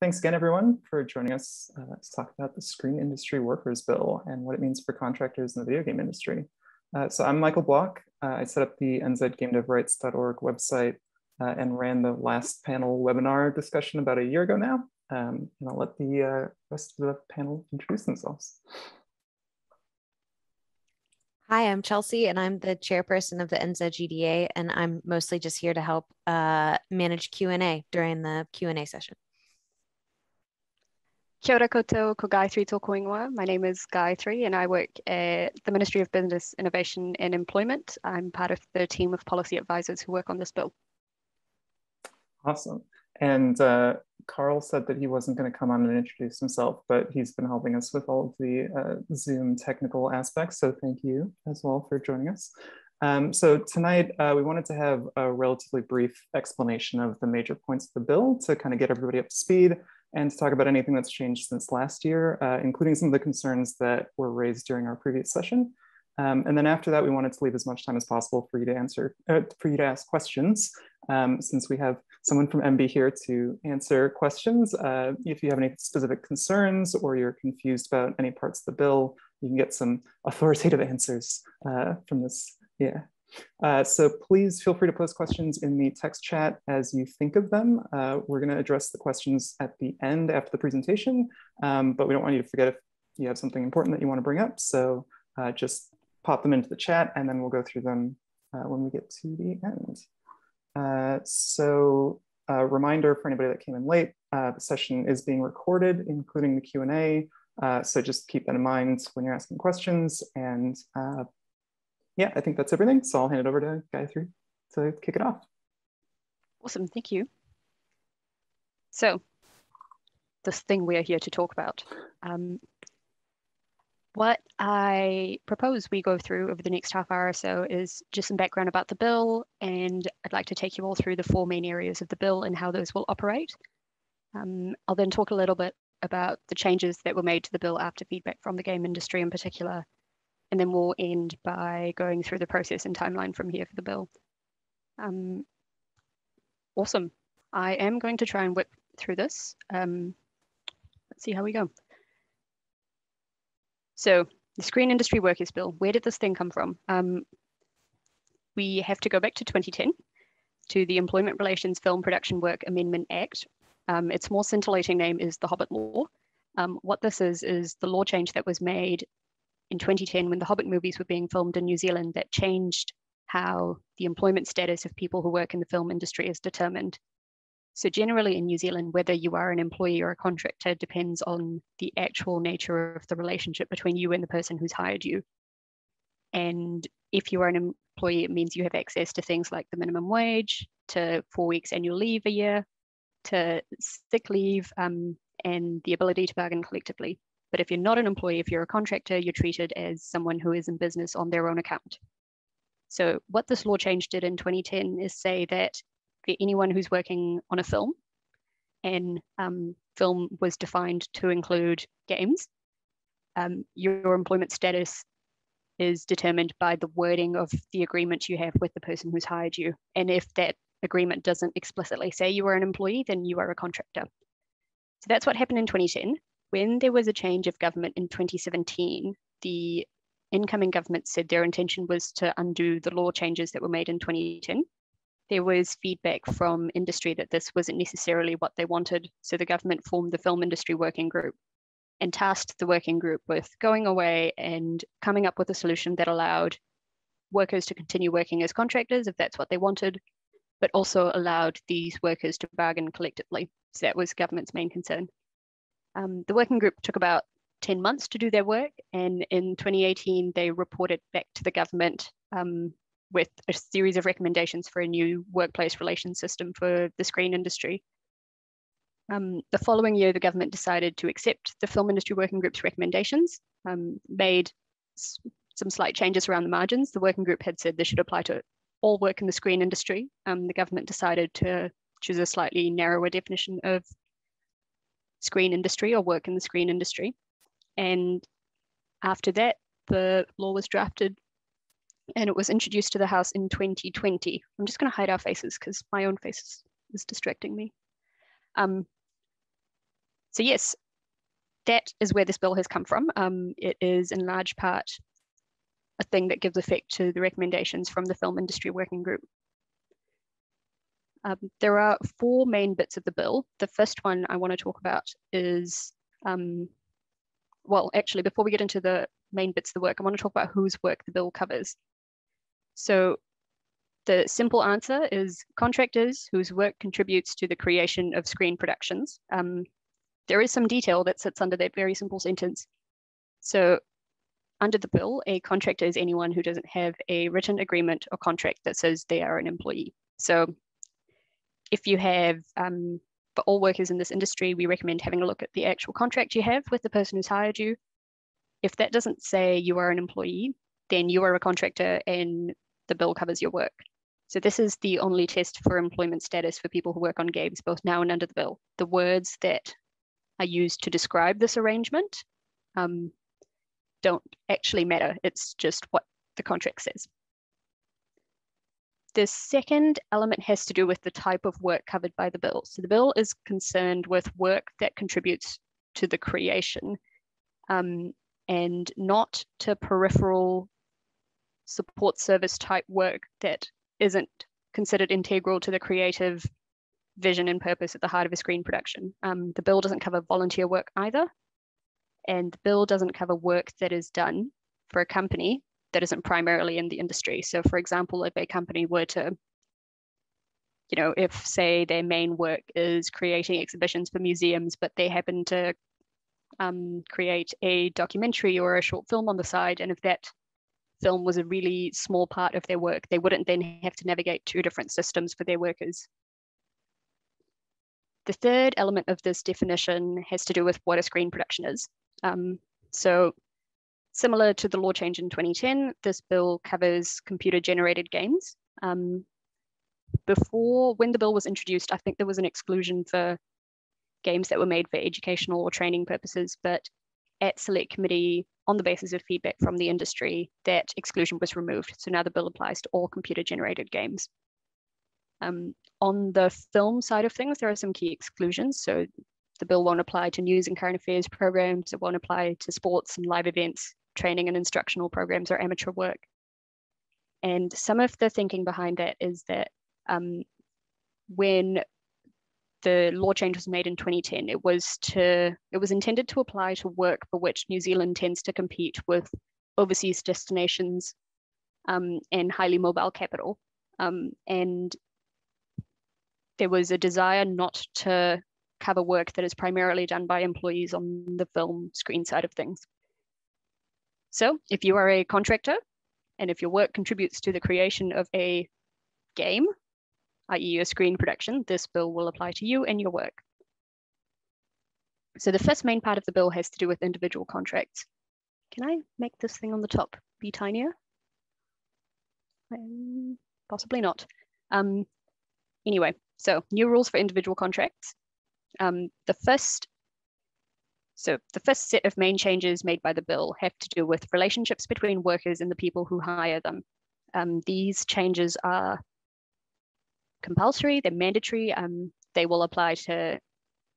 Thanks again, everyone, for joining us. Let's talk about the Screen Industry Workers Bill and what it means for contractors in the video game industry. So I'm Michael Block. I set up the NZGameDevRights.org website and ran the last panel webinar discussion about a year ago now. And I'll let the rest of the panel introduce themselves. Hi, I'm Chelsea, and I'm the chairperson of the NZGDA, and I'm mostly just here to help manage Q&A during the Q&A session. Kia ora koutou, ko Gayathiri tōku ingoa. My name is Gayathiri and I work at the Ministry of Business, Innovation and Employment. I'm part of the team of policy advisors who work on this bill. Awesome. And Carl said that he wasn't going to come on and introduce himself, but he's been helping us with all of the Zoom technical aspects. So thank you as well for joining us. So tonight, we wanted to have a relatively brief explanation of the major points of the bill to kind of get everybody up to speed and to talk about anything that's changed since last year, including some of the concerns that were raised during our previous session. And then after that, we wanted to leave as much time as possible for you to ask questions, since we have someone from MB here to answer questions. If you have any specific concerns or you're confused about any parts of the bill, you can get some authoritative answers from this. Yeah. So please feel free to post questions in the text chat as you think of them. We're going to address the questions at the end after the presentation, but we don't want you to forget if you have something important that you want to bring up. So just pop them into the chat and then we'll go through them when we get to the end. So a reminder for anybody that came in late, the session is being recorded, including the Q&A. So just keep that in mind when you're asking questions, and yeah, I think that's everything. So I'll hand it over to Gayathiri to kick it off. Awesome, thank you. So this thing we are here to talk about. What I propose we go through over the next half hour or so is just some background about the bill, and I'd like to take you all through the four main areas of the bill and how those will operate. I'll then talk a little bit about the changes that were made to the bill after feedback from the game industry in particular, and then we'll end by going through the process and timeline from here for the bill. Awesome. I am going to try and whip through this. Let's see how we go. So the Screen Industry Workers Bill, where did this thing come from? We have to go back to 2010 to the Employment Relations Film Production Work Amendment Act. Its more scintillating name is the Hobbit Law. What this is the law change that was made in 2010, when the Hobbit movies were being filmed in New Zealand, that changed how the employment status of people who work in the film industry is determined. So generally in New Zealand, whether you are an employee or a contractor depends on the actual nature of the relationship between you and the person who's hired you. And if you are an employee, it means you have access to things like the minimum wage, to 4 weeks annual leave a year, to sick leave, and the ability to bargain collectively. But if you're not an employee, if you're a contractor, you're treated as someone who is in business on their own account. So what this law change did in 2010 is say that for anyone who's working on a film, and film was defined to include games, your employment status is determined by the wording of the agreement you have with the person who's hired you. And if that agreement doesn't explicitly say you are an employee, then you are a contractor. So that's what happened in 2010. When there was a change of government in 2017, the incoming government said their intention was to undo the law changes that were made in 2010. There was feedback from industry that this wasn't necessarily what they wanted, so the government formed the Film Industry Working Group and tasked the working group with going away and coming up with a solution that allowed workers to continue working as contractors if that's what they wanted, but also allowed these workers to bargain collectively. So that was government's main concern. The working group took about 10 months to do their work, and in 2018 they reported back to the government with a series of recommendations for a new workplace relations system for the screen industry. The following year the government decided to accept the Film Industry Working Group's recommendations, made some slight changes around the margins. The working group had said this should apply to all work in the screen industry. The government decided to choose a slightly narrower definition of screen industry or work in the screen industry. And after that, the law was drafted and it was introduced to the House in 2020. I'm just going to hide our faces because my own face is distracting me. So yes, that is where this bill has come from. It is in large part a thing that gives effect to the recommendations from the Film Industry Working Group. There are four main bits of the bill. The first one I want to talk about is, well, actually, before we get into the main bits of the work, I want to talk about whose work the bill covers. So the simple answer is contractors whose work contributes to the creation of screen productions. There is some detail that sits under that very simple sentence. So under the bill, a contractor is anyone who doesn't have a written agreement or contract that says they are an employee. So if you have, for all workers in this industry, we recommend having a look at the actual contract you have with the person who's hired you. If that doesn't say you are an employee, then you are a contractor and the bill covers your work. So this is the only test for employment status for people who work on games, both now and under the bill. The words that are used to describe this arrangement don't actually matter. It's just what the contract says. The second element has to do with the type of work covered by the bill. So the bill is concerned with work that contributes to the creation and not to peripheral support service type work that isn't considered integral to the creative vision and purpose at the heart of a screen production. The bill doesn't cover volunteer work either, and the bill doesn't cover work that is done for a company that isn't primarily in the industry. So for example, if a company were to, you know, if say their main work is creating exhibitions for museums, but they happen to create a documentary or a short film on the side, and if that film was a really small part of their work, they wouldn't then have to navigate two different systems for their workers. The third element of this definition has to do with what a screen production is. So similar to the law change in 2010, this bill covers computer-generated games. When the bill was introduced, I think there was an exclusion for games that were made for educational or training purposes, but at Select Committee, on the basis of feedback from the industry, that exclusion was removed. So now the bill applies to all computer-generated games. On the film side of things, there are some key exclusions. So the bill won't apply to news and current affairs programs. It won't apply to sports and live events, training and instructional programs, or amateur work. And some of the thinking behind that is that when the law change was made in 2010, it was intended to apply to work for which New Zealand tends to compete with overseas destinations and highly mobile capital. And there was a desire not to cover work that is primarily done by employees on the film screen side of things. So if you are a contractor and if your work contributes to the creation of a game, i.e. a screen production, this bill will apply to you and your work. So the first main part of the bill has to do with individual contracts. Can I make this thing on the top be tinier? Possibly not. Anyway, so new rules for individual contracts. The first set of main changes made by the bill have to do with relationships between workers and the people who hire them. These changes are compulsory, they're mandatory, they will apply to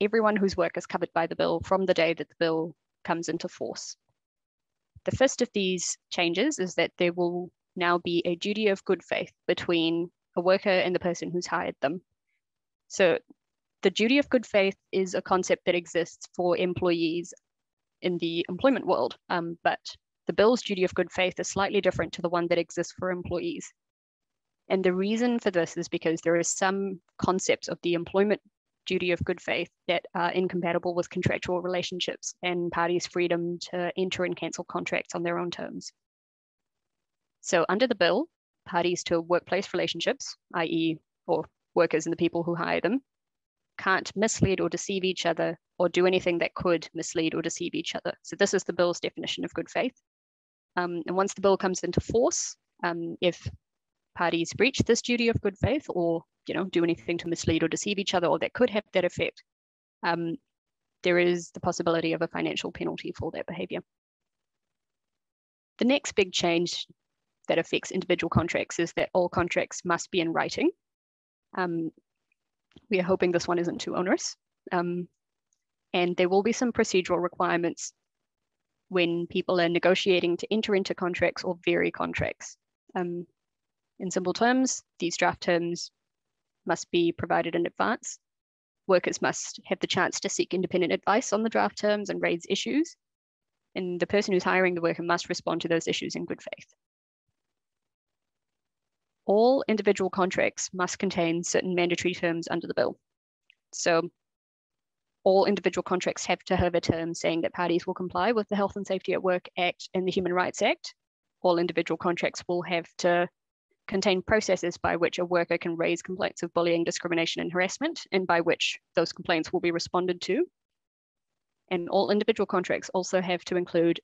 everyone whose work is covered by the bill from the day that the bill comes into force. The first of these changes is that there will now be a duty of good faith between a worker and the person who's hired them. So the duty of good faith is a concept that exists for employees in the employment world, but the bill's duty of good faith is slightly different to the one that exists for employees. And the reason for this is because there is some concepts of the employment duty of good faith that are incompatible with contractual relationships and parties' freedom to enter and cancel contracts on their own terms. So under the bill, parties to workplace relationships, i.e. or workers and the people who hire them, can't mislead or deceive each other or do anything that could mislead or deceive each other. So this is the bill's definition of good faith. And once the bill comes into force, if parties breach this duty of good faith or, you know, do anything to mislead or deceive each other or that could have that effect, there is the possibility of a financial penalty for that behavior. The next big change that affects individual contracts is that all contracts must be in writing. We are hoping this one isn't too onerous. and there will be some procedural requirements when people are negotiating to enter into contracts or vary contracts. In simple terms, these draft terms must be provided in advance. Workers must have the chance to seek independent advice on the draft terms and raise issues. And the person who's hiring the worker must respond to those issues in good faith. All individual contracts must contain certain mandatory terms under the bill. So all individual contracts have to have a term saying that parties will comply with the Health and Safety at Work Act and the Human Rights Act. All individual contracts will have to contain processes by which a worker can raise complaints of bullying, discrimination, and harassment, and by which those complaints will be responded to. And all individual contracts also have to include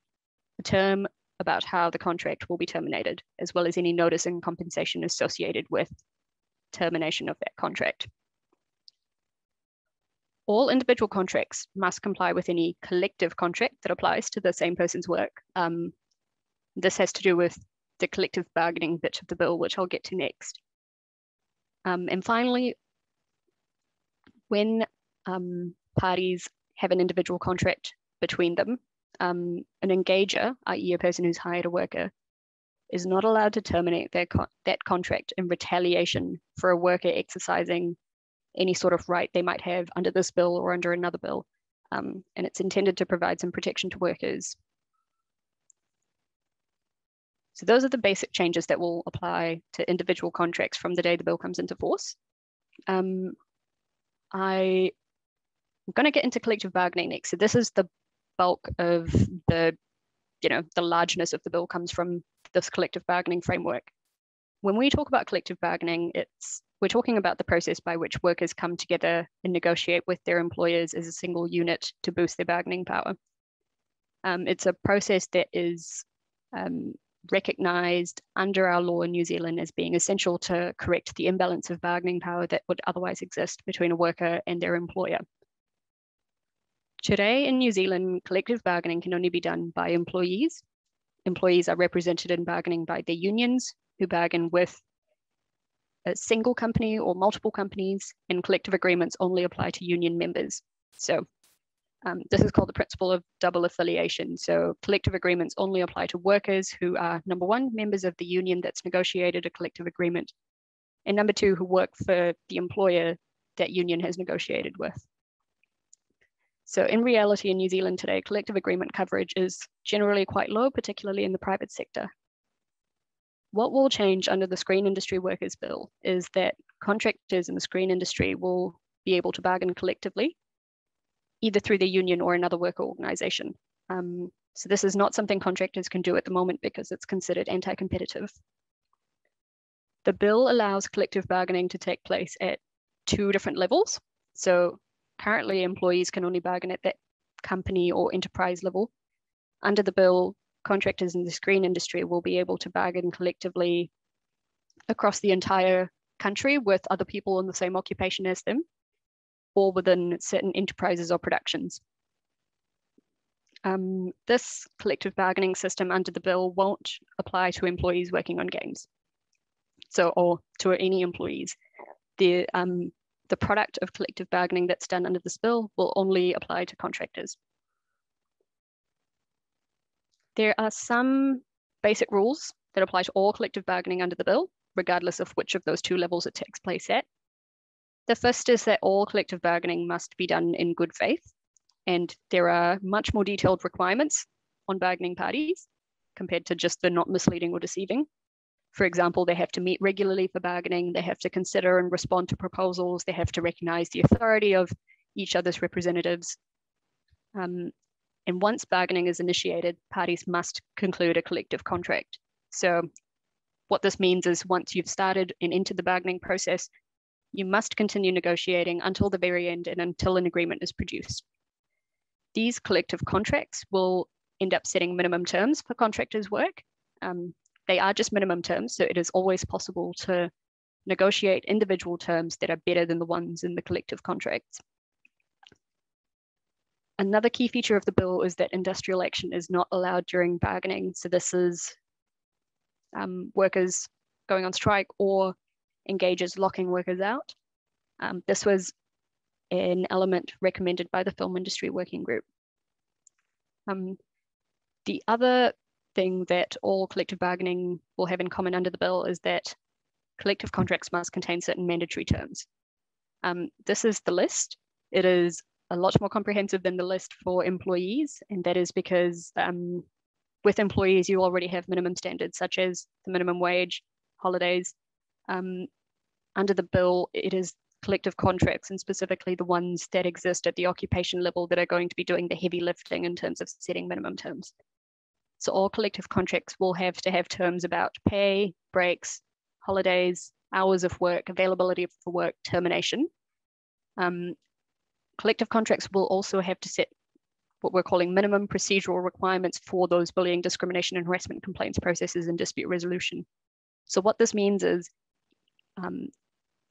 a term about how the contract will be terminated, as well as any notice and compensation associated with termination of that contract. All individual contracts must comply with any collective contract that applies to the same person's work. This has to do with the collective bargaining bit of the bill, which I'll get to next. And finally, when parties have an individual contract between them, an engager, i.e. a person who's hired a worker, is not allowed to terminate that contract in retaliation for a worker exercising any sort of right they might have under this bill or under another bill. And it's intended to provide some protection to workers. So those are the basic changes that will apply to individual contracts from the day the bill comes into force. I'm going to get into collective bargaining next. So this is the bulk of the, the largeness of the bill comes from this collective bargaining framework. When we talk about collective bargaining, we're talking about the process by which workers come together and negotiate with their employers as a single unit to boost their bargaining power. It's a process that is recognised under our law in New Zealand as being essential to correct the imbalance of bargaining power that would otherwise exist between a worker and their employer. Today in New Zealand, collective bargaining can only be done by employees. Employees are represented in bargaining by their unions, who bargain with a single company or multiple companies, and collective agreements only apply to union members. So this is called the principle of double affiliation. So collective agreements only apply to workers who are, number one, members of the union that's negotiated a collective agreement, and number two, who work for the employer that union has negotiated with. So in reality, in New Zealand today, collective agreement coverage is generally quite low, particularly in the private sector. What will change under the Screen Industry Workers Bill is that contractors in the screen industry will be able to bargain collectively, either through their union or another worker organisation. So this is not something contractors can do at the moment because it's considered anti-competitive. The bill allows collective bargaining to take place at two different levels. So currently employees can only bargain at that company or enterprise level. Under the bill, contractors in the screen industry will be able to bargain collectively across the entire country with other people in the same occupation as them, or within certain enterprises or productions. This collective bargaining system under the bill won't apply to employees working on games, or to any employees. The product of collective bargaining that's done under this bill will only apply to contractors. There are some basic rules that apply to all collective bargaining under the bill, regardless of which of those two levels it takes place at. The first is that all collective bargaining must be done in good faith, and there are much more detailed requirements on bargaining parties compared to just the not misleading or deceiving. For example, they have to meet regularly for bargaining, they have to consider and respond to proposals, they have to recognise the authority of each other's representatives. And once bargaining is initiated, parties must conclude a collective contract. So what this means is once you've started and entered the bargaining process, you must continue negotiating until the very end and until an agreement is produced. These collective contracts will end up setting minimum terms for contractors' work. They are just minimum terms, so it is always possible to negotiate individual terms that are better than the ones in the collective contracts. Another key feature of the bill is that industrial action is not allowed during bargaining. So this is workers going on strike or engagers locking workers out. This was an element recommended by the Film Industry Working Group. The other thing that all collective bargaining will have in common under the bill is that collective contracts must contain certain mandatory terms. This is the list. It is a lot more comprehensive than the list for employees, and that is because with employees you already have minimum standards such as the minimum wage, holidays. Under the bill, it is collective contracts, and specifically the ones that exist at the occupation level, that are going to be doing the heavy lifting in terms of setting minimum terms. So all collective contracts will have to have terms about pay, breaks, holidays, hours of work, availability for work, termination. Collective contracts will also have to set what we're calling minimum procedural requirements for those bullying, discrimination and harassment complaints processes and dispute resolution. So what this means is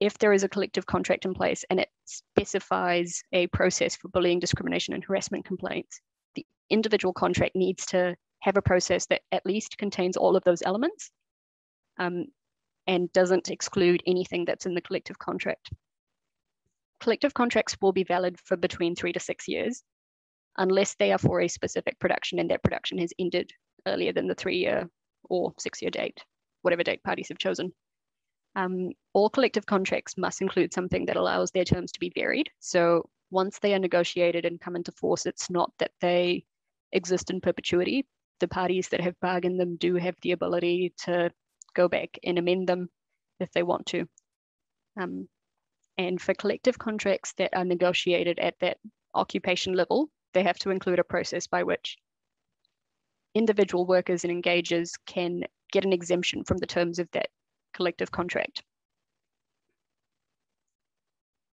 if there is a collective contract in place and it specifies a process for bullying, discrimination and harassment complaints, the individual contract needs to have a process that at least contains all of those elements and doesn't exclude anything that's in the collective contract. Collective contracts will be valid for between 3 to 6 years, unless they are for a specific production and that production has ended earlier than the 3-year or 6-year date, whatever date parties have chosen. All collective contracts must include something that allows their terms to be varied. So once they are negotiated and come into force, it's not that they exist in perpetuity. The parties that have bargained them do have the ability to go back and amend them if they want to. And for collective contracts that are negotiated at that occupation level, they have to include a process by which individual workers and engagers can get an exemption from the terms of that collective contract.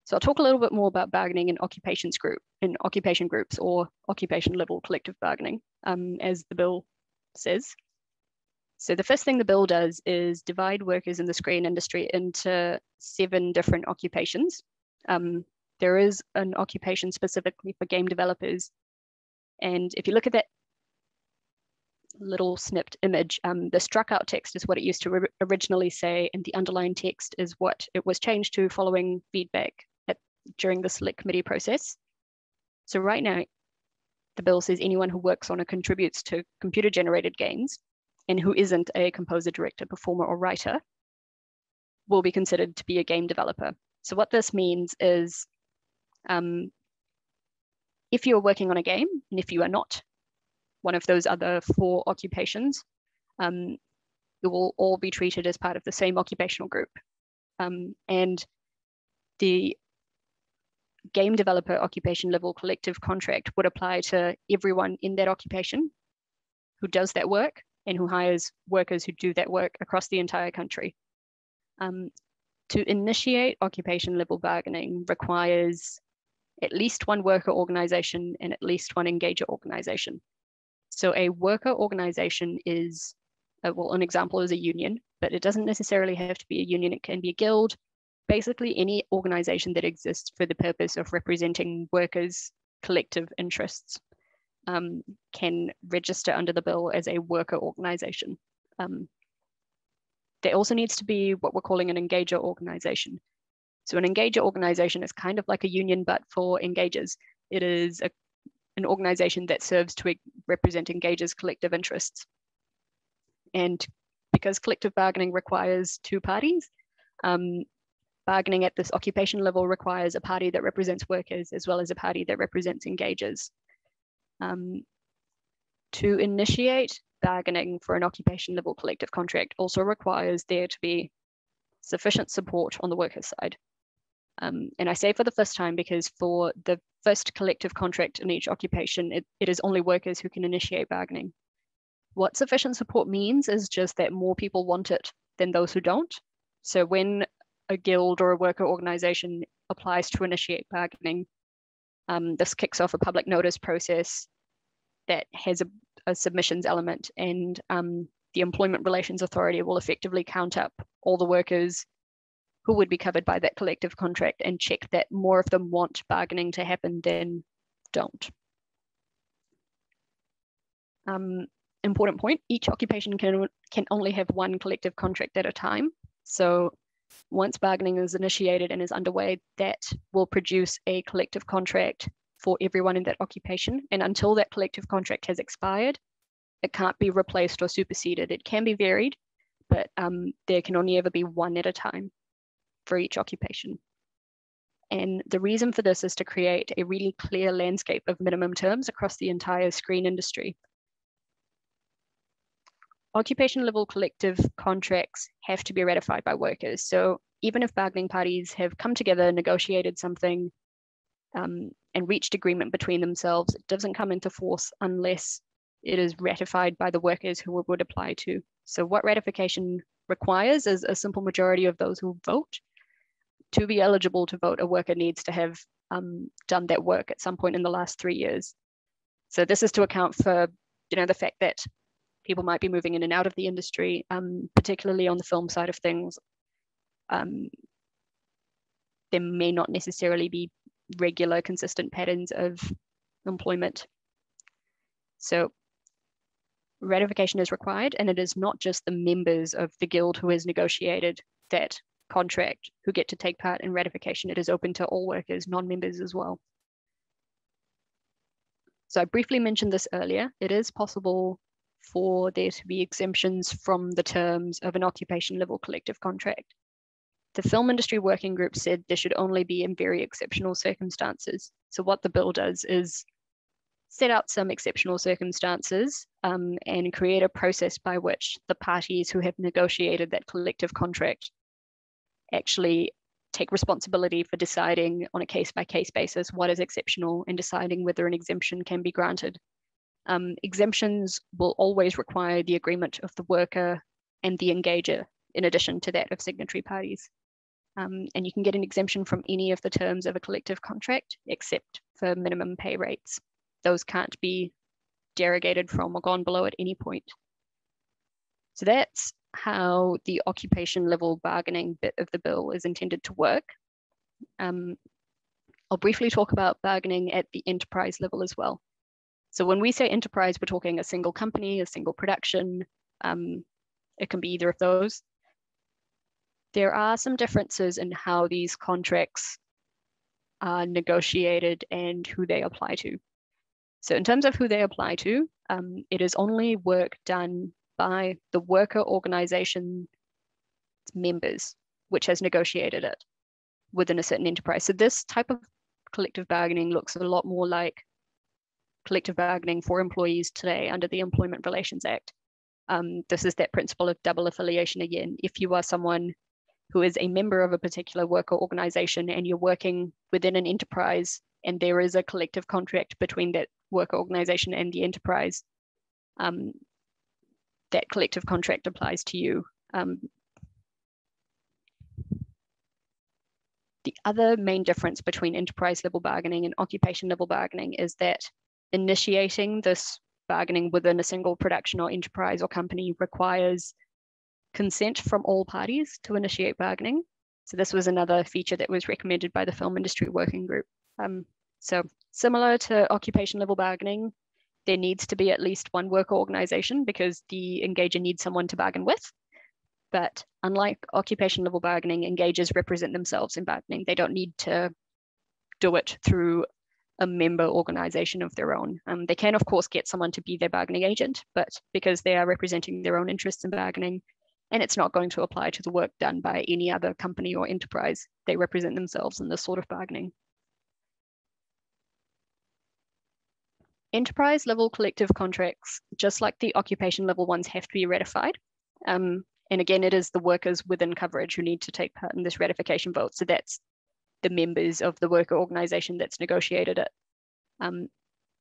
So I'll talk a little bit more about bargaining in occupation groups or occupation level collective bargaining, as the bill says. So the first thing the bill does is divide workers in the screen industry into 7 different occupations. There is an occupation specifically for game developers. And if you look at that little snipped image, the struck out text is what it used to originally say, and the underlined text is what it was changed to following feedback during the select committee process. So right now, the bill says anyone who works on or contributes to computer generated games and who isn't a composer, director, performer or writer will be considered to be a game developer. So what this means is if you're working on a game and if you are not one of those other 4 occupations, you will all be treated as part of the same occupational group. And the game developer occupation level collective contract would apply to everyone in that occupation who does that work and who hires workers who do that work across the entire country. To initiate occupation level bargaining requires at least 1 worker organization and at least 1 engager organization. So a worker organization is, well, an example is a union, but it doesn't necessarily have to be a union. It can be a guild, basically any organization that exists for the purpose of representing workers' collective interests can register under the bill as a worker organization. There also needs to be what we're calling an engager organization. So an engager organization is kind of like a union, but for engagers. It is an organization that serves to represent engagers' collective interests. And because collective bargaining requires 2 parties, bargaining at this occupation level requires a party that represents workers as well as a party that represents engagers. To initiate bargaining for an occupation level collective contract also requires there to be sufficient support on the workers' side. And I say for the first time because for the first collective contract in each occupation, it is only workers who can initiate bargaining. What sufficient support means is just that more people want it than those who don't. So when a guild or a worker organization applies to initiate bargaining, this kicks off a public notice process that has a submissions element, and the Employment Relations Authority will effectively count up all the workers who would be covered by that collective contract and check that more of them want bargaining to happen than don't. Important point, each occupation can only have 1 collective contract at a time. So Once bargaining is initiated and is underway, that will produce a collective contract for everyone in that occupation. And until that collective contract has expired, it can't be replaced or superseded. It can be varied, but there can only ever be one at a time for each occupation. And the reason for this is to create a really clear landscape of minimum terms across the entire screen industry. Occupation level collective contracts have to be ratified by workers. So even if bargaining parties have come together, negotiated something and reached agreement between themselves, it doesn't come into force unless it is ratified by the workers who it would apply to. So what ratification requires is a simple majority of those who vote. To be eligible to vote, a worker needs to have done that work at some point in the last 3 years. So this is to account for, you know, the fact that people might be moving in and out of the industry, particularly on the film side of things. There may not necessarily be regular, consistent patterns of employment. So ratification is required, and it is not just the members of the guild who has negotiated that contract who get to take part in ratification. It is open to all workers, non-members as well. So I briefly mentioned this earlier. It is possible for there to be exemptions from the terms of an occupation level collective contract. The Film Industry Working Group said there should only be in very exceptional circumstances. So what the bill does is set out some exceptional circumstances and create a process by which the parties who have negotiated that collective contract actually take responsibility for deciding on a case-by-case basis what is exceptional and deciding whether an exemption can be granted. Exemptions will always require the agreement of the worker and the engager, in addition to that of signatory parties. And you can get an exemption from any of the terms of a collective contract, except for minimum pay rates. Those can't be derogated from or gone below at any point. So that's how the occupation level bargaining bit of the bill is intended to work. I'll briefly talk about bargaining at the enterprise level as well. So when we say enterprise, we're talking a single company, a single production. It can be either of those. There are some differences in how these contracts are negotiated and who they apply to. So in terms of who they apply to, it is only work done by the worker organization's members, which has negotiated it within a certain enterprise. So this type of collective bargaining looks a lot more like collective bargaining for employees today under the Employment Relations Act. This is that principle of double affiliation again. If you are someone who is a member of a particular worker organization and you're working within an enterprise and there is a collective contract between that worker organization and the enterprise, that collective contract applies to you. The other main difference between enterprise level bargaining and occupation level bargaining is that initiating this bargaining within a single production or enterprise or company requires consent from all parties to initiate bargaining. So this was another feature that was recommended by the Film Industry Working Group. So similar to occupation level bargaining, there needs to be at least one worker organization because the engager needs someone to bargain with. But unlike occupation level bargaining, engagers represent themselves in bargaining. They don't need to do it through a member organization of their own. They can, of course, get someone to be their bargaining agent, but because they are representing their own interests in bargaining, and it's not going to apply to the work done by any other company or enterprise, they represent themselves in this sort of bargaining. Enterprise level collective contracts, just like the occupation level ones, have to be ratified. And again, it is the workers within coverage who need to take part in this ratification vote. So that's the members of the worker organization that's negotiated it,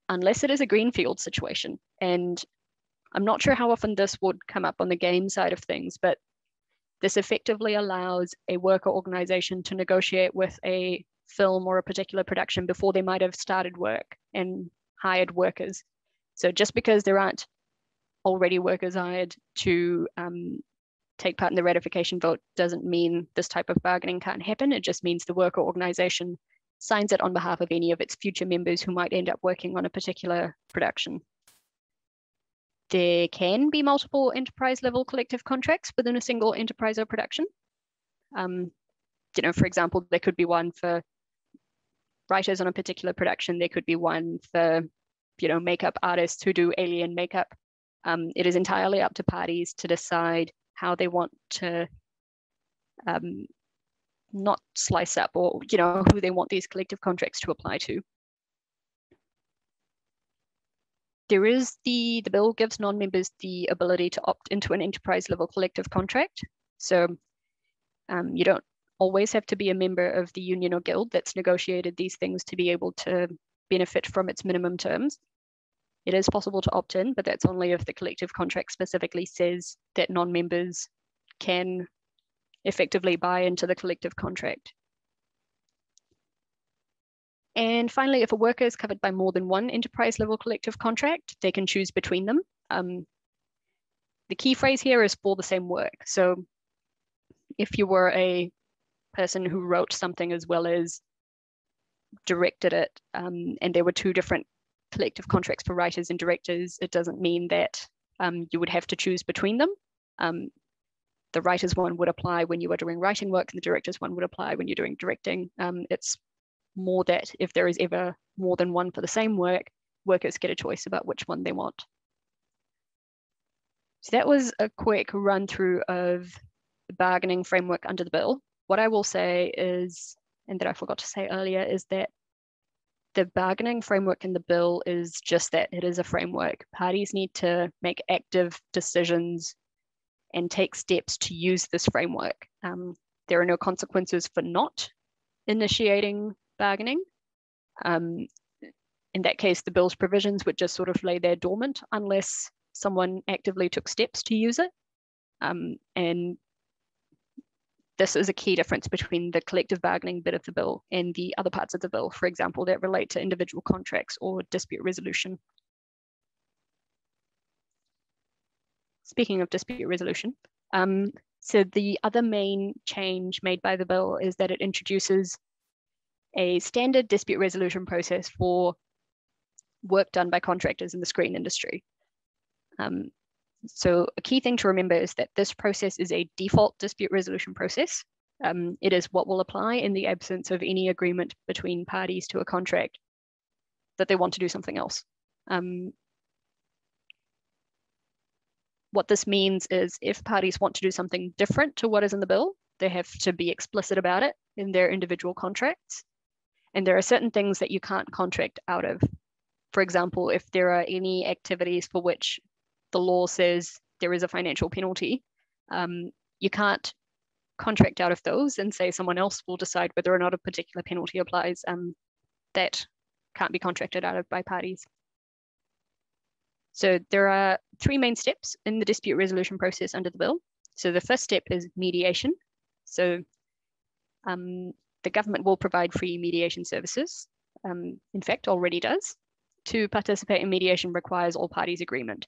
unless it is a greenfield situation. And I'm not sure how often this would come up on the game side of things, but this effectively allows a worker organization to negotiate with a film or a particular production before they might have started work and hired workers. So just because there aren't already workers hired to take part in the ratification vote doesn't mean this type of bargaining can't happen. It just means the worker organization signs it on behalf of any of its future members who might end up working on a particular production. There can be multiple enterprise level collective contracts within a single enterprise or production. You know, for example, there could be one for writers on a particular production. There could be one for, you know, makeup artists who do alien makeup. It is entirely up to parties to decide how they want to not slice up, or, you know, who they want these collective contracts to apply to. There is the bill gives non-members the ability to opt into an enterprise level collective contract. So you don't always have to be a member of the union or guild that's negotiated these things to be able to benefit from its minimum terms. It is possible to opt in, but that's only if the collective contract specifically says that non-members can effectively buy into the collective contract. And finally, if a worker is covered by more than one enterprise level collective contract, they can choose between them. The key phrase here is for the same work. So if you were a person who wrote something as well as directed it, and there were two different collective contracts for writers and directors, it doesn't mean that you would have to choose between them. The writers one would apply when you were doing writing work, and the directors one would apply when you're doing directing. It's more that if there is ever more than one for the same work, workers get a choice about which one they want. So that was a quick run through of the bargaining framework under the bill. What I will say is, and that I forgot to say earlier, is that the bargaining framework in the bill is just that, it is a framework. Parties need to make active decisions and take steps to use this framework. There are no consequences for not initiating bargaining. In that case, the bill's provisions would just sort of lay there dormant unless someone actively took steps to use it. And this is a key difference between the collective bargaining bit of the bill and the other parts of the bill, for example, that relate to individual contracts or dispute resolution. Speaking of dispute resolution, so the other main change made by the bill is that it introduces a standard dispute resolution process for work done by contractors in the screen industry. So a key thing to remember is that this process is a default dispute resolution process. It is what will apply in the absence of any agreement between parties to a contract that they want to do something else. What this means is if parties want to do something different to what is in the bill, they have to be explicit about it in their individual contracts. And there are certain things that you can't contract out of. For example, if there are any activities for which the law says there is a financial penalty, you can't contract out of those and say someone else will decide whether or not a particular penalty applies. That can't be contracted out of by parties. So there are three main steps in the dispute resolution process under the bill. So the first step is mediation. So the government will provide free mediation services, in fact already does. To participate in mediation requires all parties' agreement.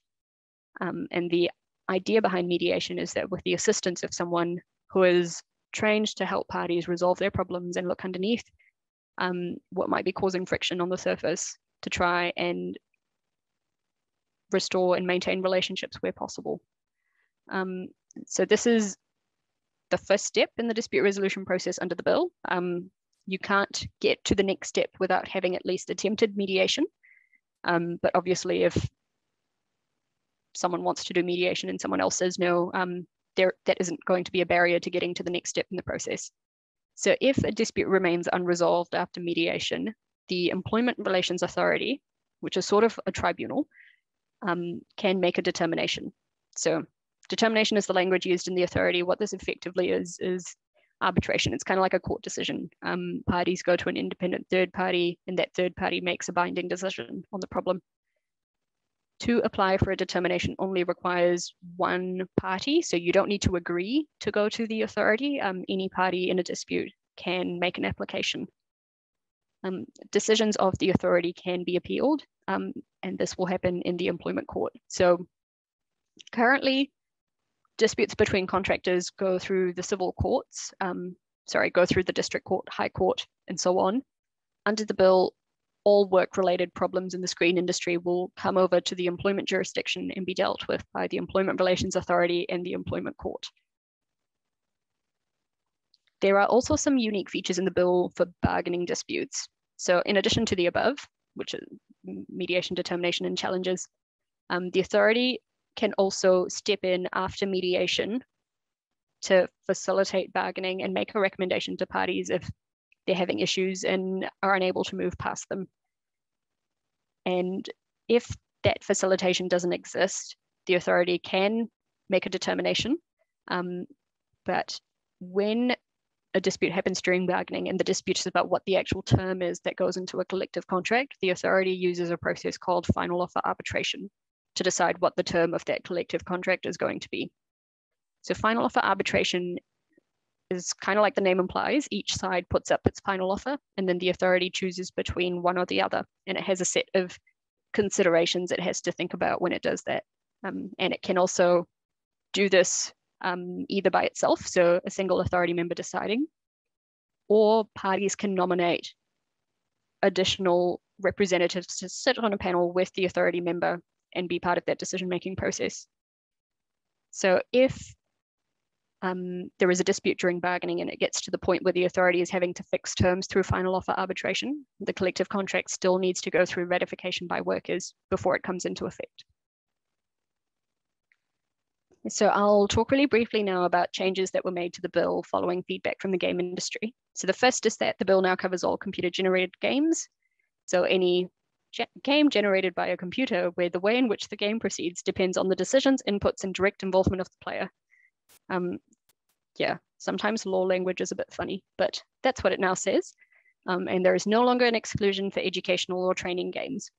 And the idea behind mediation is that with the assistance of someone who is trained to help parties resolve their problems and look underneath what might be causing friction on the surface to try and restore and maintain relationships where possible. So this is the first step in the dispute resolution process under the bill. You can't get to the next step without having at least attempted mediation. But obviously if someone wants to do mediation and someone else says no, that isn't going to be a barrier to getting to the next step in the process. So if a dispute remains unresolved after mediation, the Employment Relations Authority, which is sort of a tribunal, can make a determination. So determination is the language used in the authority. What this effectively is arbitration. It's kind of like a court decision. Parties go to an independent third party, and that third party makes a binding decision on the problem. To apply for a determination only requires one party, so you don't need to agree to go to the authority. Any party in a dispute can make an application. Decisions of the authority can be appealed, and this will happen in the Employment Court. So currently, disputes between contractors go through the civil courts, go through the district court, high court, and so on. Under the bill, all work-related problems in the screen industry will come over to the employment jurisdiction and be dealt with by the Employment Relations Authority and the Employment Court. There are also some unique features in the bill for bargaining disputes. So in addition to the above, which is mediation, determination, and challenges, the authority can also step in after mediation to facilitate bargaining and make a recommendation to parties if they're having issues and are unable to move past them. And if that facilitation doesn't exist, the authority can make a determination. But when a dispute happens during bargaining and the dispute is about what the actual term is that goes into a collective contract, the authority uses a process called final offer arbitration to decide what the term of that collective contract is going to be. So final offer arbitration is kind of like the name implies. Each side puts up its final offer and then the authority chooses between one or the other. And it has a set of considerations it has to think about when it does that. And it can also do this either by itself, so a single authority member deciding, or parties can nominate additional representatives to sit on a panel with the authority member and be part of that decision-making process. So if there is a dispute during bargaining and it gets to the point where the authority is having to fix terms through final offer arbitration, the collective contract still needs to go through ratification by workers before it comes into effect. So I'll talk really briefly now about changes that were made to the bill following feedback from the game industry. So the first is that the bill now covers all computer-generated games. So any game generated by a computer where the way in which the game proceeds depends on the decisions, inputs, and direct involvement of the player. Yeah, sometimes law language is a bit funny, but that's what it now says. And there is no longer an exclusion for educational or training games.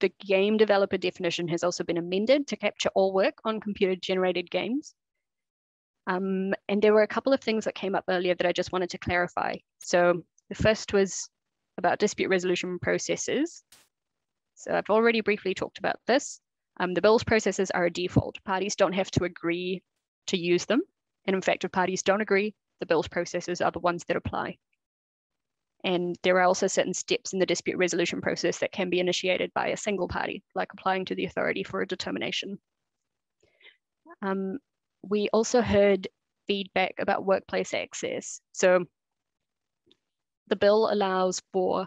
The game developer definition has also been amended to capture all work on computer-generated games. And there were a couple of things that came up earlier that I just wanted to clarify. So the first was about dispute resolution processes. So I've already briefly talked about this. The bill's processes are a default. Parties don't have to agree to use them. And in fact, if parties don't agree, the bill's processes are the ones that apply. And there are also certain steps in the dispute resolution process that can be initiated by a single party, like applying to the authority for a determination. We also heard feedback about workplace access. So the bill allows for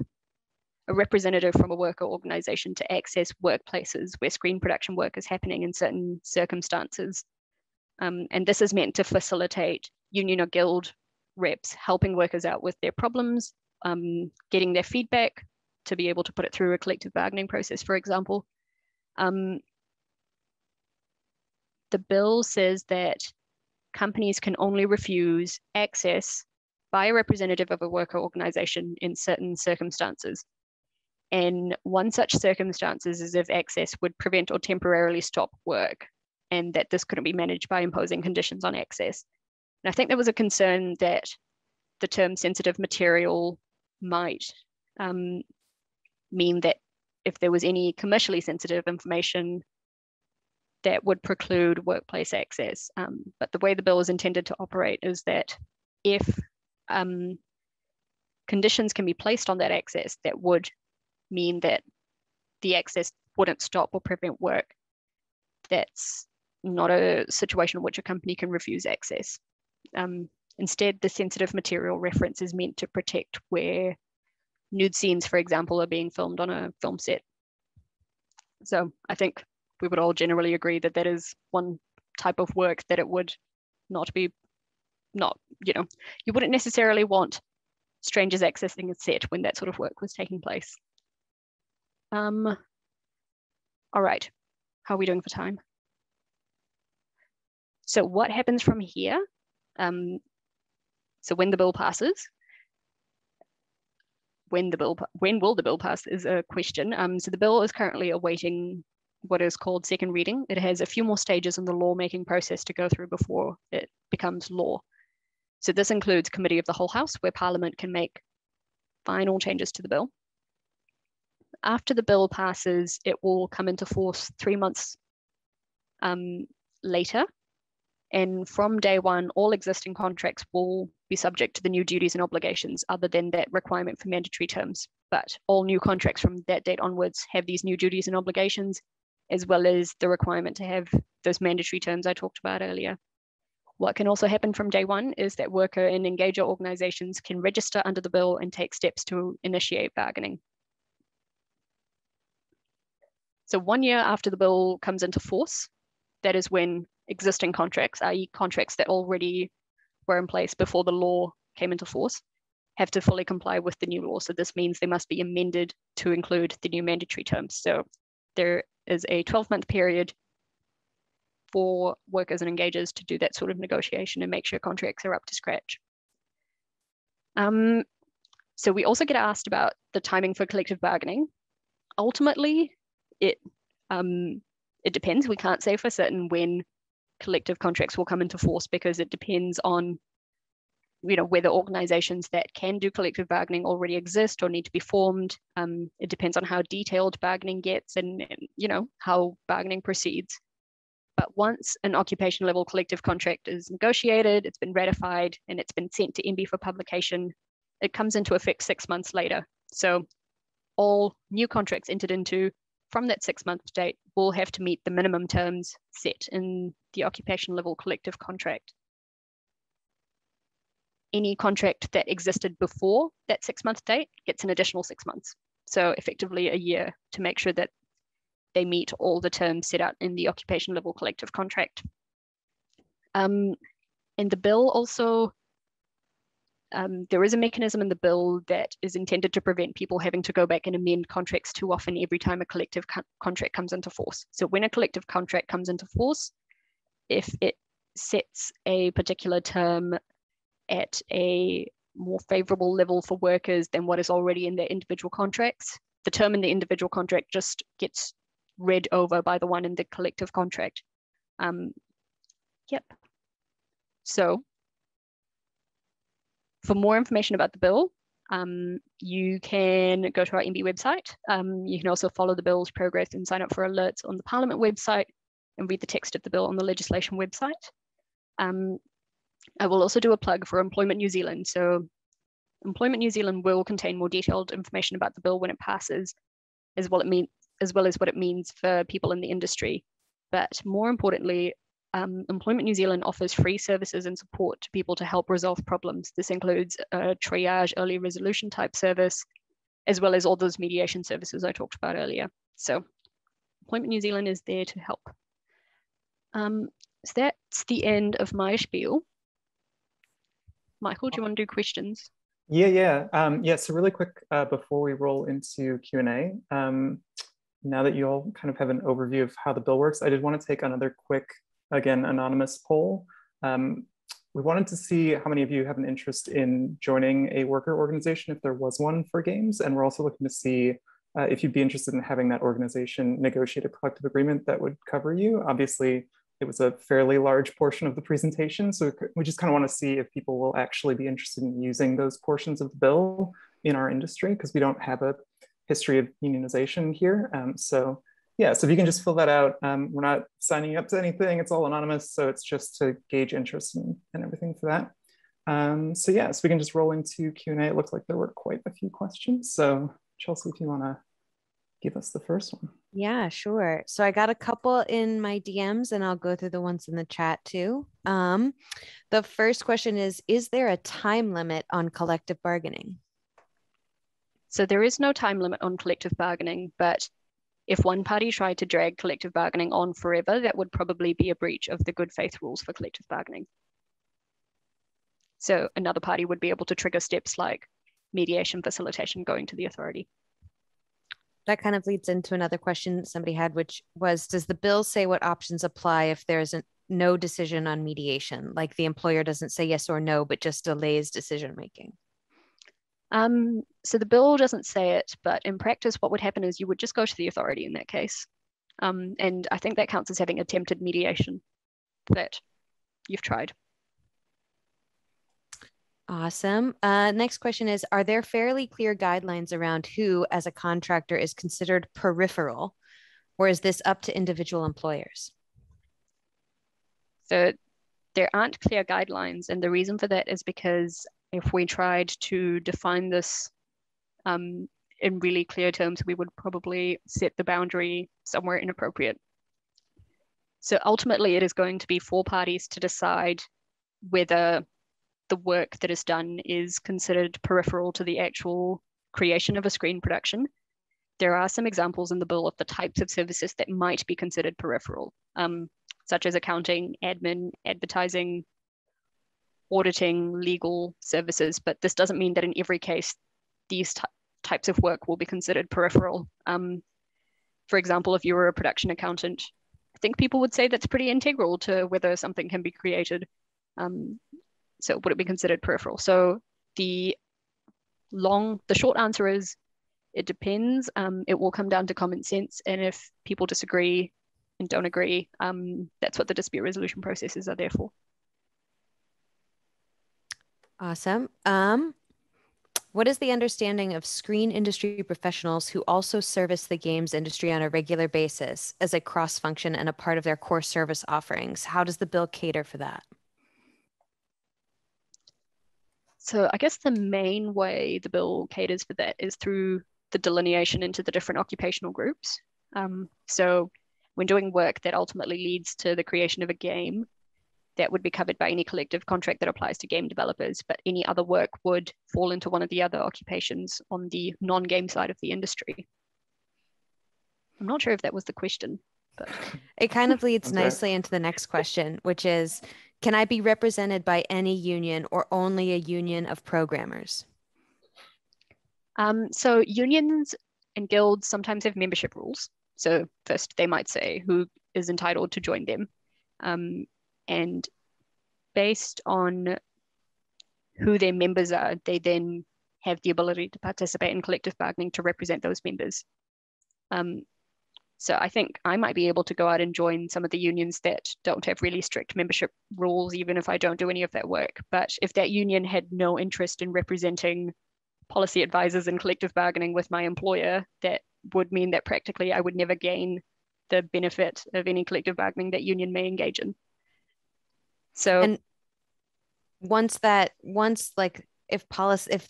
a representative from a worker organization to access workplaces where screen production work is happening in certain circumstances. And this is meant to facilitate union or guild reps helping workers out with their problems, getting their feedback to be able to put it through a collective bargaining process, for example. The bill says that companies can only refuse access by a representative of a worker organisation in certain circumstances. And one such circumstances is if access would prevent or temporarily stop work, and that this couldn't be managed by imposing conditions on access. And I think there was a concern that the term sensitive material might mean that if there was any commercially sensitive information that would preclude workplace access. But the way the bill is intended to operate is that if conditions can be placed on that access that would mean that the access wouldn't stop or prevent work, that's not a situation in which a company can refuse access. Instead, the sensitive material reference is meant to protect where nude scenes, for example, are being filmed on a film set. So I think we would all generally agree that that is one type of work that it would not be, you wouldn't necessarily want strangers accessing a set when that sort of work was taking place. All right, how are we doing for time? So what happens from here? So when the bill passes, when will the bill pass is a question. So the bill is currently awaiting what is called second reading. It has a few more stages in the lawmaking process to go through before it becomes law. So this includes Committee of the Whole House, where Parliament can make final changes to the bill. After the bill passes, it will come into force 3 months later. And from day one, all existing contracts will be subject to the new duties and obligations other than that requirement for mandatory terms. But all new contracts from that date onwards have these new duties and obligations, as well as the requirement to have those mandatory terms I talked about earlier. What can also happen from day one is that worker and engager organisations can register under the bill and take steps to initiate bargaining. So 1 year after the bill comes into force, that is when existing contracts, i.e. contracts that already were in place before the law came into force, have to fully comply with the new law. So this means they must be amended to include the new mandatory terms. So there is a 12-month period for workers and engagers to do that sort of negotiation and make sure contracts are up to scratch. So we also get asked about the timing for collective bargaining. Ultimately, it depends. We can't say for certain when collective contracts will come into force because it depends on, you know, whether organisations that can do collective bargaining already exist or need to be formed. It depends on how detailed bargaining gets and you know, how bargaining proceeds. But once an occupation level collective contract is negotiated, it's been ratified, and it's been sent to MB for publication, it comes into effect 6 months later. So all new contracts entered into from that 6 month date will have to meet the minimum terms set in the occupation level collective contract. Any contract that existed before that 6 month date gets an additional 6 months. So effectively a year to make sure that they meet all the terms set out in the occupation level collective contract. And the bill also, there is a mechanism in the bill that is intended to prevent people having to go back and amend contracts too often every time a collective contract comes into force. So when a collective contract comes into force, if it sets a particular term at a more favorable level for workers than what is already in their individual contracts, the term in the individual contract just gets read over by the one in the collective contract. So for more information about the bill, you can go to our MB website. You can also follow the bill's progress and sign up for alerts on the Parliament website and read the text of the bill on the legislation website. I will also do a plug for Employment New Zealand. So Employment New Zealand will contain more detailed information about the bill when it passes, as well as what it means for people in the industry. But more importantly, Employment New Zealand offers free services and support to people to help resolve problems. This includes a triage early resolution type service, as well as all those mediation services I talked about earlier. So Employment New Zealand is there to help. So that's the end of my spiel. Michael, do you want to do questions? Yeah, so really quick before we roll into Q&A, now that you all kind of have an overview of how the bill works, I did want to take another quick, again, anonymous poll. We wanted to see how many of you have an interest in joining a worker organization if there was one for games. And we're also looking to see if you'd be interested in having that organization negotiate a collective agreement that would cover you. Obviously, it was a fairly large portion of the presentation. So we just kind of want to see if people will actually be interested in using those portions of the bill in our industry, because we don't have a history of unionization here. So if you can just fill that out, we're not signing up to anything, it's all anonymous. So it's just to gauge interest and everything for that. So we can just roll into Q&A. It looks like there were quite a few questions. So Chelsea, if you want to give us the first one. Yeah, sure. So I got a couple in my DMs and I'll go through the ones in the chat too. The first question is there a time limit on collective bargaining? So there is no time limit on collective bargaining, but if one party tried to drag collective bargaining on forever, that would probably be a breach of the good faith rules for collective bargaining. So another party would be able to trigger steps like mediation, facilitation, going to the authority. That kind of leads into another question somebody had, which was, does the bill say what options apply if there isn't no decision on mediation? Like the employer doesn't say yes or no, but just delays decision-making. So the bill doesn't say it, but in practice, what would happen is you would just go to the authority in that case. And I think that counts as having attempted mediation that you've tried. Awesome. Next question is, are there fairly clear guidelines around who as a contractor is considered peripheral, or is this up to individual employers? So there aren't clear guidelines. And the reason for that is because if we tried to define this in really clear terms, we would probably set the boundary somewhere inappropriate. So ultimately, it is going to be for parties to decide whether the work that is done is considered peripheral to the actual creation of a screen production. There are some examples in the bill of the types of services that might be considered peripheral, such as accounting, admin, advertising, auditing, legal services, but this doesn't mean that in every case these types of work will be considered peripheral. For example, if you were a production accountant, I think people would say that's pretty integral to whether something can be created. So would it be considered peripheral? So the short answer is it depends. It will come down to common sense. And if people disagree and don't agree, that's what the dispute resolution processes are there for. Awesome. What is the understanding of screen industry professionals who also service the games industry on a regular basis as a cross-function and a part of their core service offerings? How does the bill cater for that? So I guess the main way the bill caters for that is through the delineation into the different occupational groups. So when doing work that ultimately leads to the creation of a game, that would be covered by any collective contract that applies to game developers, but any other work would fall into one of the other occupations on the non-game side of the industry. I'm not sure if that was the question, but it kind of leads nicely into the next question, which is, can I be represented by any union or only a union of programmers? So unions and guilds sometimes have membership rules. So first they might say who is entitled to join them. And based on who their members are, they then have the ability to participate in collective bargaining to represent those members. So I think I might be able to go out and join some of the unions that don't have really strict membership rules, even if I don't do any of that work. But if that union had no interest in representing policy advisors and collective bargaining with my employer, that would mean that practically I would never gain the benefit of any collective bargaining that union may engage in. So, and if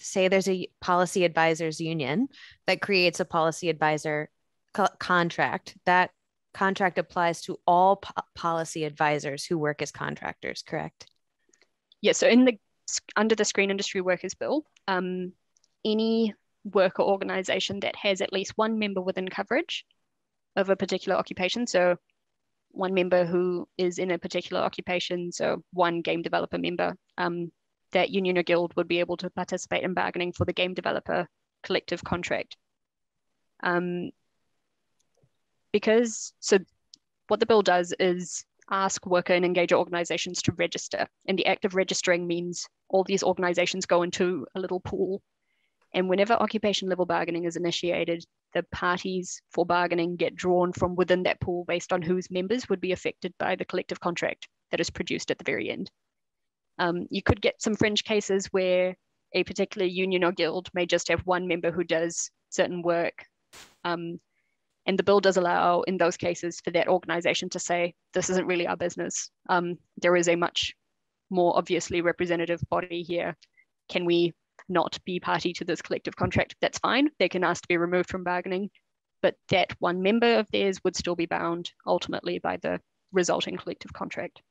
say there's a policy advisors union that creates a policy advisor contract, that contract applies to all policy advisors who work as contractors, correct? Yeah. So under the Screen Industry Workers Bill, any worker organization that has at least one member within coverage of a particular occupation. So one member who is in a particular occupation, so one game developer member, that union or guild would be able to participate in bargaining for the game developer collective contract. So what the bill does is ask worker and engager organizations to register. And the act of registering means all these organizations go into a little pool. And whenever occupation level bargaining is initiated, the parties for bargaining get drawn from within that pool based on whose members would be affected by the collective contract that is produced at the very end. You could get some fringe cases where a particular union or guild may just have one member who does certain work. And the bill does allow in those cases for that organization to say, this isn't really our business. There is a much more obviously representative body here. Can we not be party to this collective contract? That's fine. They can ask to be removed from bargaining, but that one member of theirs would still be bound ultimately by the resulting collective contract.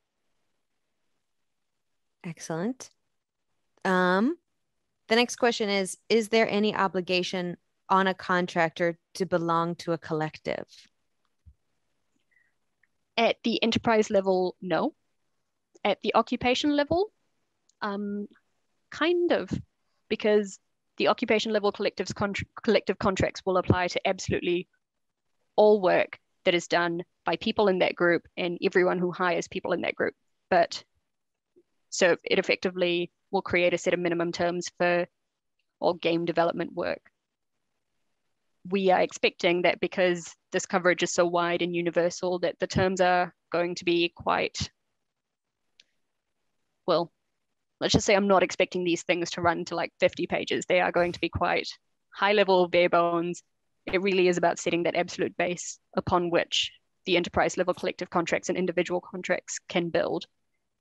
Excellent. The next question is there any obligation on a contractor to belong to a collective? At the enterprise level, no. At the occupation level, kind of. Because the occupation level collective contracts will apply to absolutely all work that is done by people in that group and everyone who hires people in that group. But so it effectively will create a set of minimum terms for all game development work. We are expecting that because this coverage is so wide and universal that the terms are going to be quite, well, let's just say I'm not expecting these things to run to like 50 pages. They are going to be quite high level, bare bones. It really is about setting that absolute base upon which the enterprise level collective contracts and individual contracts can build.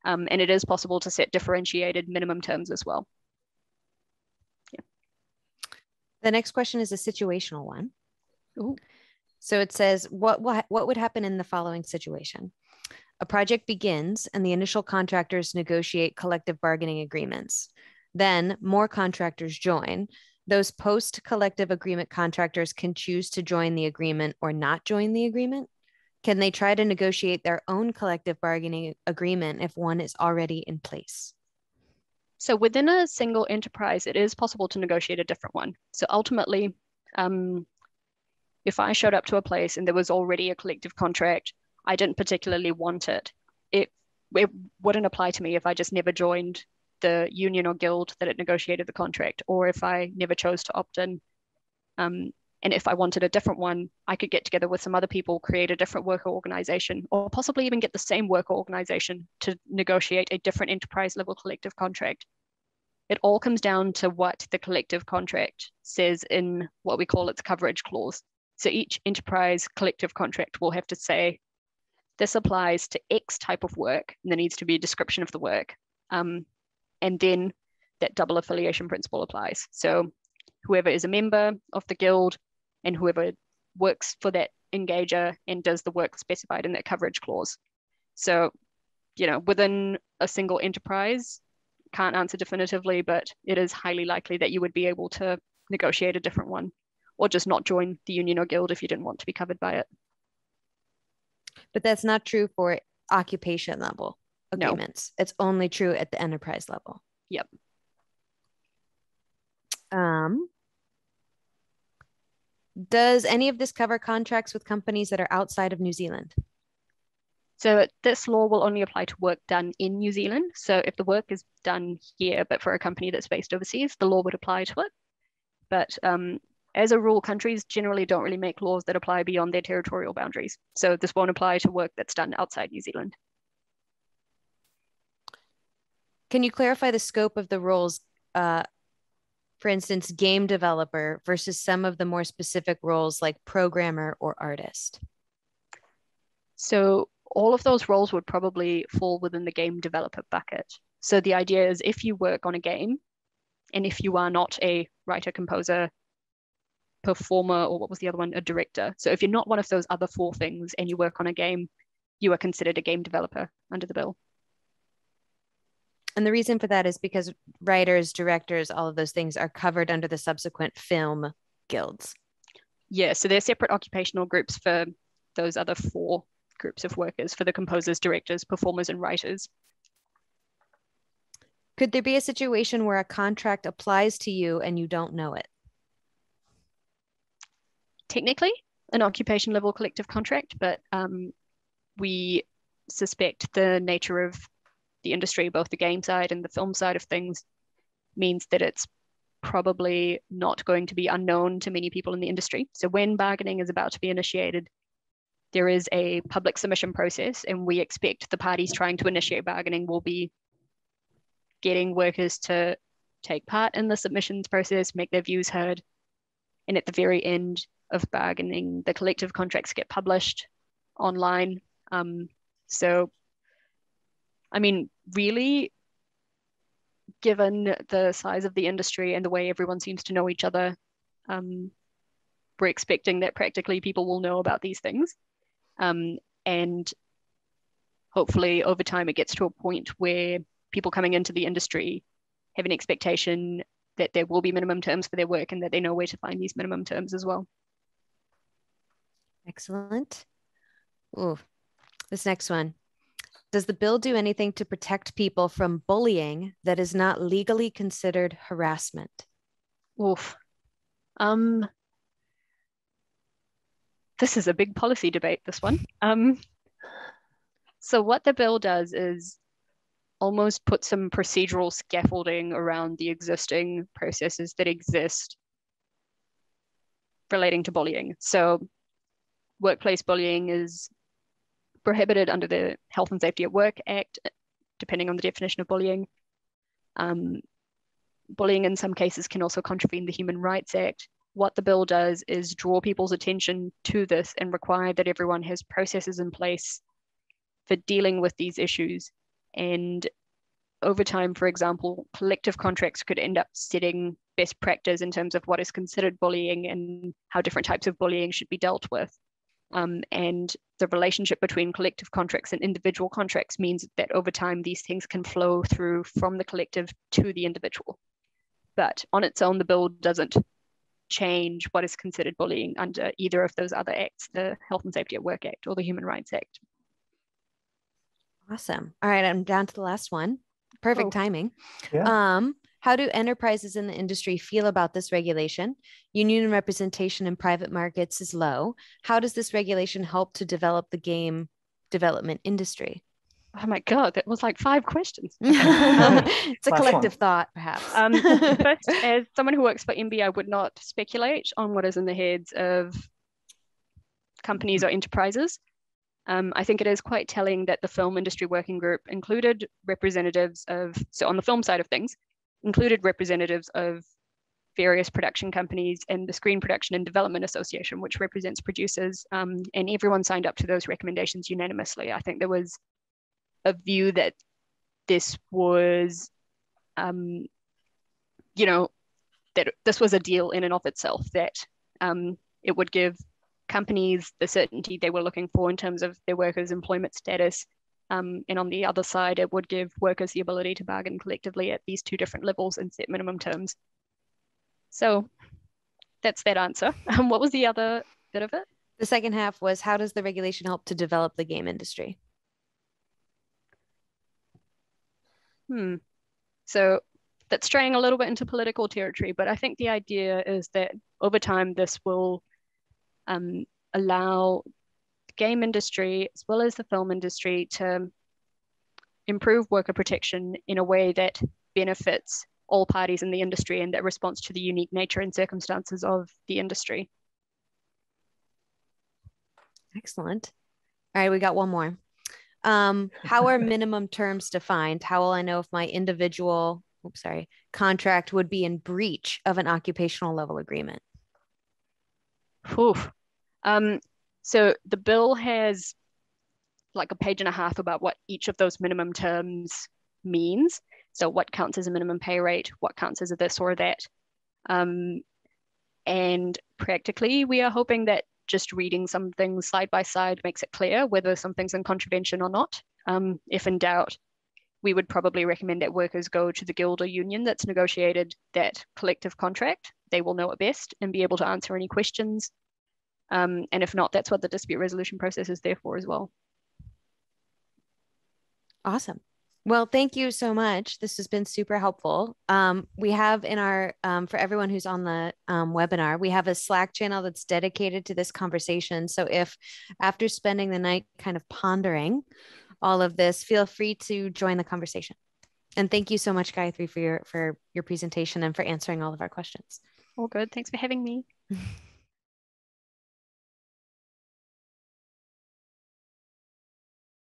And it is possible to set differentiated minimum terms as well. Yeah. The next question is a situational one. Ooh. So it says, what would happen in the following situation? A project begins and the initial contractors negotiate collective bargaining agreements. Then more contractors join. Those post-collective agreement contractors can choose to join the agreement or not join the agreement. Can they try to negotiate their own collective bargaining agreement if one is already in place? So within a single enterprise, it is possible to negotiate a different one. So ultimately, if I showed up to a place and there was already a collective contract, I didn't particularly want it. It wouldn't apply to me if I just never joined the union or guild that it negotiated the contract, or if I never chose to opt in. And if I wanted a different one, I could get together with some other people, create a different worker organization, or possibly even get the same worker organization to negotiate a different enterprise level collective contract. It all comes down to what the collective contract says in what we call its coverage clause. So each enterprise collective contract will have to say, this applies to X type of work, and there needs to be a description of the work. And then that double affiliation principle applies. So whoever is a member of the guild and whoever works for that engager and does the work specified in that coverage clause. So, you know, within a single enterprise, can't answer definitively, but it is highly likely that you would be able to negotiate a different one, or just not join the union or guild if you didn't want to be covered by it. But that's not true for occupation level agreements. No. It's only true at the enterprise level. Yep. Does any of this cover contracts with companies that are outside of New Zealand? So this law will only apply to work done in New Zealand. So if the work is done here, but for a company that's based overseas, the law would apply to it. But as a rule, countries generally don't really make laws that apply beyond their territorial boundaries. So this won't apply to work that's done outside New Zealand. Can you clarify the scope of the roles, for instance, game developer versus some of the more specific roles like programmer or artist? So all of those roles would probably fall within the game developer bucket. So the idea is if you work on a game, and if you are not a writer, composer, performer, or what was the other one, a director. So if you're not one of those other four things and you work on a game, you are considered a game developer under the bill. And the reason for that is because writers, directors, all of those things are covered under the subsequent film guilds. Yeah, so they're separate occupational groups for those other four groups of workers, for the composers, directors, performers, and writers. Could there be a situation where a contract applies to you and you don't know it? Technically, an occupation level collective contract, but we suspect the nature of the industry, both the game side and the film side of things, means that it's probably not going to be unknown to many people in the industry. So when bargaining is about to be initiated, there is a public submission process, and we expect the parties trying to initiate bargaining will be getting workers to take part in the submissions process, make their views heard, and at the very end of bargaining, the collective contracts get published online. So I mean, really, given the size of the industry and the way everyone seems to know each other, we're expecting that practically people will know about these things. And hopefully over time, it gets to a point where people coming into the industry have an expectation that there will be minimum terms for their work and that they know where to find these minimum terms as well. Excellent. Ooh, this next one. Does the bill do anything to protect people from bullying that is not legally considered harassment? Oof. This is a big policy debate, this one. So what the bill does is almost put some procedural scaffolding around the existing processes that exist relating to bullying. So workplace bullying is prohibited under the Health and Safety at Work Act, depending on the definition of bullying. Bullying in some cases can also contravene the Human Rights Act. What the bill does is draw people's attention to this and require that everyone has processes in place for dealing with these issues. And over time, for example, collective contracts could end up setting best practice in terms of what is considered bullying and how different types of bullying should be dealt with. and the relationship between collective contracts and individual contracts means that over time these things can flow through from the collective to the individual. But on its own, the bill doesn't change what is considered bullying under either of those other acts, the Health and Safety at Work Act or the Human Rights Act. Awesome. All right, I'm down to the last one. Perfect timing. Yeah. How do enterprises in the industry feel about this regulation? Union representation in private markets is low. How does this regulation help to develop the game development industry? Oh my God, that was like 5 questions. It's a collective thought, perhaps. First, as someone who works for MB, I would not speculate on what is in the heads of companies or enterprises. I think it is quite telling that the Film Industry Working Group included representatives of, so on the film side of things, included representatives of various production companies and the Screen Production and Development Association, which represents producers, and everyone signed up to those recommendations unanimously. I think there was a view that this was, you know, that this was a deal in and of itself, that it would give companies the certainty they were looking for in terms of their workers' employment status. And on the other side, it would give workers the ability to bargain collectively at these 2 different levels and set minimum terms. So that's that answer. What was the other bit of it? The second half was, how does the regulation help to develop the game industry? So that's straying a little bit into political territory, but I think the idea is that over time, this will allow the game industry as well as the film industry to improve worker protection in a way that benefits all parties in the industry and that responds to the unique nature and circumstances of the industry. Excellent. All right, we got one more. How are minimum terms defined? How will I know if my individual contract would be in breach of an occupational level agreement? So the bill has like a page and a half about what each of those minimum terms means. So what counts as a minimum pay rate, what counts as a this or that. And practically, we are hoping that just reading some things side by side makes it clear whether something's in contravention or not. If in doubt, we would probably recommend that workers go to the guild or union that's negotiated that collective contract. They will know it best and be able to answer any questions. And if not, that's what the dispute resolution process is there for as well. Awesome. Well, thank you so much. This has been super helpful. We have in our, for everyone who's on the webinar, we have a Slack channel that's dedicated to this conversation. So if after spending the night kind of pondering all of this, feel free to join the conversation. And thank you so much, Gayathiri, for your presentation and for answering all of our questions. All good. Thanks for having me.